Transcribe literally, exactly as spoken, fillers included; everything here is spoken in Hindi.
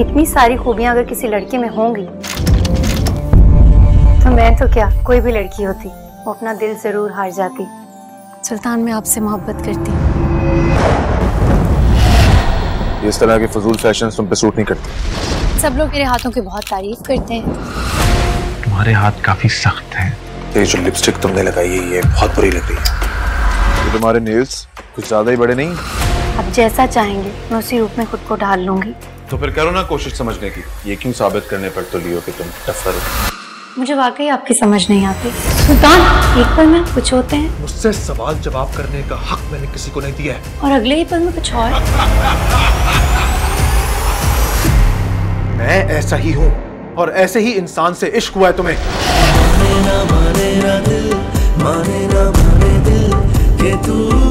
इतनी सारी खूबियां अगर किसी लड़की में होंगी तो मैं तो क्या कोई भी लड़की होती वो अपना दिल जरूर हार जाती। सुल्तान, मैं आपसे मोहब्बत करती हूँ। इस तरह के फजूल फैशन तुम पे सूट नहीं करते। सब लोग मेरे हाथों की बहुत तारीफ करते हैं। तुम्हारे हाथ काफी सख्त हैं। तेरी जो लिपस्टिक तुमने लगाई है ये बहुत बुरी लग रही है। तो तुम्हारे नेल्स कुछ ज्यादा ही बड़े नहीं? अब जैसा चाहेंगे मैं उसी रूप में खुद को ढाल लूंगी। तो फिर करो ना कोशिश समझने की। ये क्यों साबित करने पर तो लियो कि तुम टफर हो। मुझे वाकई आपकी समझ नहीं आती सुल्तान। एक पल में कुछ होते हैं। मुझसे सवाल जवाब करने का हक मैंने किसी को नहीं दिया है और अगले ही पल में कुछ और। मैं ऐसा ही हूँ और ऐसे ही इंसान से इश्क हुआ है तुम्हें। माने ना माने ना दिल, माने ना माने दिल के तू